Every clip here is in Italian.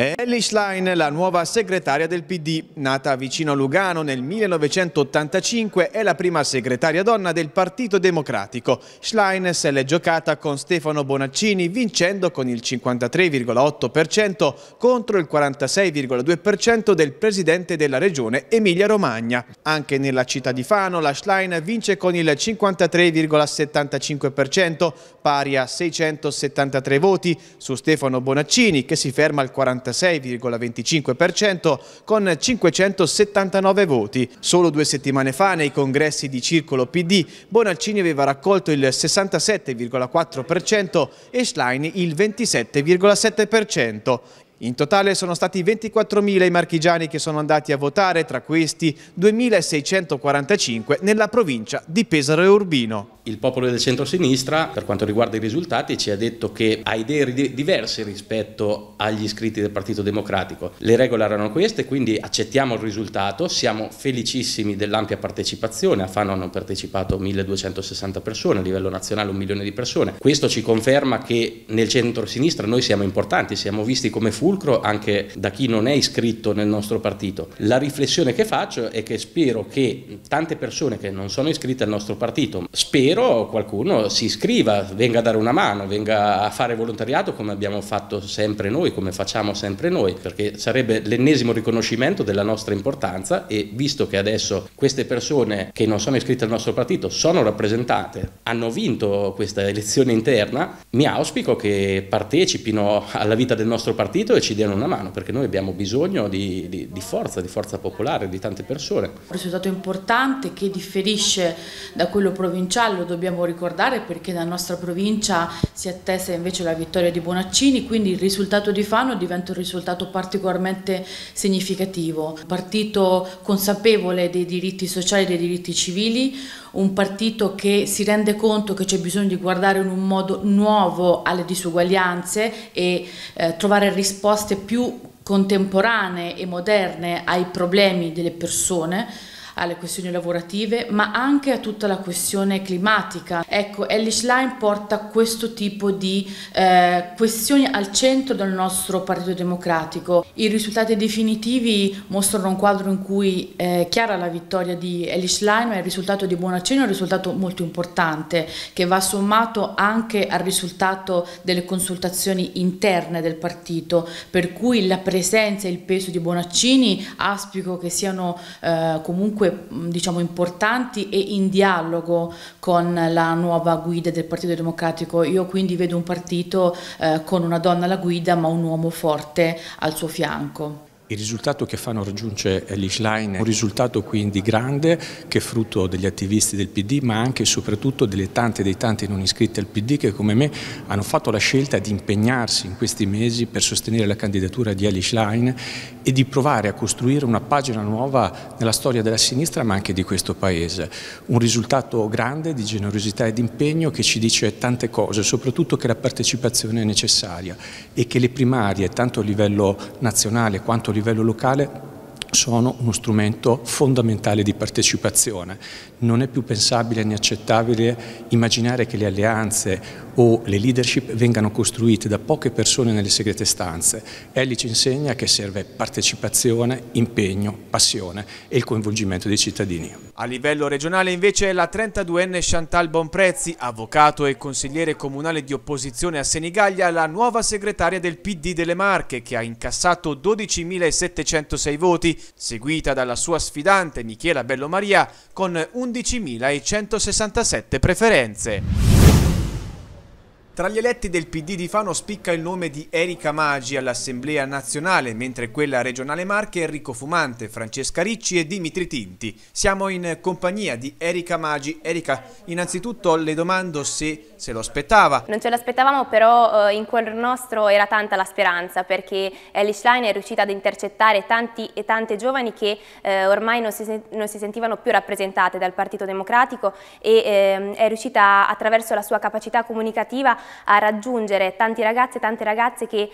È Elly Schlein la nuova segretaria del PD. Nata vicino a Lugano nel 1985, è la prima segretaria donna del Partito Democratico. Schlein se l'è giocata con Stefano Bonaccini, vincendo con il 53,8% contro il 46,2% del presidente della regione Emilia-Romagna. Anche nella città di Fano la Schlein vince con il 53,75%, pari a 673 voti, su Stefano Bonaccini che si ferma al 46,25% con 579 voti. Solo 2 settimane fa, nei congressi di Circolo PD, Bonaccini aveva raccolto il 67,4% e Schlein il 27,7%. In totale sono stati 24.000 i marchigiani che sono andati a votare, tra questi 2.645 nella provincia di Pesaro e Urbino. Il popolo del centro-sinistra, per quanto riguarda i risultati, ci ha detto che ha idee diverse rispetto agli iscritti del Partito Democratico. Le regole erano queste, quindi accettiamo il risultato, siamo felicissimi dell'ampia partecipazione. A Fano hanno partecipato 1.260 persone, a livello nazionale 1 milione di persone. Questo ci conferma che nel centro-sinistra noi siamo importanti, siamo visti come fu anche da chi non è iscritto nel nostro partito. La riflessione che faccio è che spero che tante persone che non sono iscritte al nostro partito, spero qualcuno si iscriva, venga a dare una mano, venga a fare volontariato come abbiamo fatto sempre noi, come facciamo sempre noi, perché sarebbe l'ennesimo riconoscimento della nostra importanza, e visto che adesso queste persone che non sono iscritte al nostro partito sono rappresentate, hanno vinto questa elezione interna, mi auspico che partecipino alla vita del nostro partito e ci diano una mano, perché noi abbiamo bisogno di forza popolare, di tante persone. Un risultato importante che differisce da quello provinciale, lo dobbiamo ricordare, perché nella nostra provincia si attesa invece la vittoria di Bonaccini, quindi il risultato di Fano diventa un risultato particolarmente significativo. Un partito consapevole dei diritti sociali e dei diritti civili, un partito che si rende conto che c'è bisogno di guardare in un modo nuovo alle disuguaglianze e trovare risposte più contemporanee e moderne ai problemi delle persone, alle questioni lavorative, ma anche a tutta la questione climatica. Ecco, Elly Schlein porta questo tipo di questioni al centro del nostro Partito Democratico. I risultati definitivi mostrano un quadro in cui è chiara la vittoria di Elly Schlein, ma il risultato di Bonaccini è un risultato molto importante, che va sommato anche al risultato delle consultazioni interne del partito, per cui la presenza e il peso di Bonaccini auspico che siano comunque, diciamo, importanti e in dialogo con la nuova guida del Partito Democratico. Io quindi vedo un partito con una donna alla guida ma un uomo forte al suo fianco. Il risultato che Fano raggiunge Elly Schlein è un risultato quindi grande, che è frutto degli attivisti del PD, ma anche e soprattutto delle tante e dei tanti non iscritti al PD che, come me, hanno fatto la scelta di impegnarsi in questi mesi per sostenere la candidatura di Elly Schlein e di provare a costruire una pagina nuova nella storia della sinistra, ma anche di questo Paese. Un risultato grande di generosità e di impegno, che ci dice tante cose, soprattutto che la partecipazione è necessaria e che le primarie, tanto a livello nazionale quanto a livello locale, sono uno strumento fondamentale di partecipazione. Non è più pensabile né accettabile immaginare che le alleanze o le leadership vengano costruite da poche persone nelle segrete stanze. Elly ci insegna che serve partecipazione, impegno, passione e il coinvolgimento dei cittadini. A livello regionale invece la 32enne Chantal Bomprezzi, avvocato e consigliere comunale di opposizione a Senigallia, è la nuova segretaria del PD delle Marche, che ha incassato 12.706 voti, seguita dalla sua sfidante Michela Bellomaria con 11.167 preferenze. Tra gli eletti del PD di Fano spicca il nome di Erika Magi all'Assemblea nazionale, mentre quella regionale Marche Enrico Fumante, Francesca Ricci e Dimitri Tinti. Siamo in compagnia di Erika Magi. Erika, innanzitutto le domando se lo aspettava. Non ce l'aspettavamo, però in cuor nostro era tanta la speranza, perché Elly Schlein è riuscita ad intercettare tanti e tante giovani che ormai non si sentivano più rappresentate dal Partito Democratico, e è riuscita, attraverso la sua capacità comunicativa, a raggiungere tanti ragazzi e tante ragazze che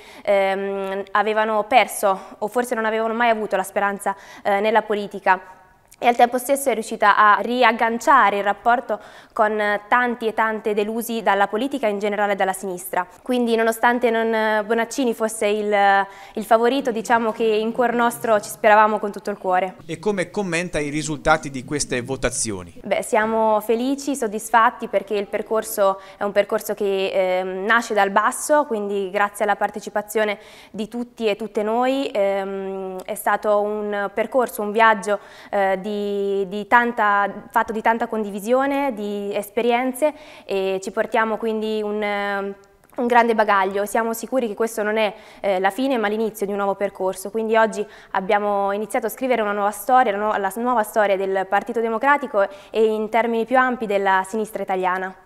avevano perso o forse non avevano mai avuto la speranza nella politica. e al tempo stesso è riuscita a riagganciare il rapporto con tanti e tante delusi dalla politica e in generale dalla sinistra. Quindi nonostante Bonaccini fosse il favorito, diciamo che in cuor nostro ci speravamo con tutto il cuore. E come commenta i risultati di queste votazioni? Beh, siamo felici, soddisfatti, perché il percorso è un percorso che nasce dal basso, quindi grazie alla partecipazione di tutti e tutte noi è stato un percorso, un viaggio fatto di tanta condivisione, di esperienze, e ci portiamo quindi un grande bagaglio. Siamo sicuri che questo non è la fine ma l'inizio di un nuovo percorso, quindi oggi abbiamo iniziato a scrivere una nuova storia, la nuova storia del Partito Democratico e in termini più ampi della sinistra italiana.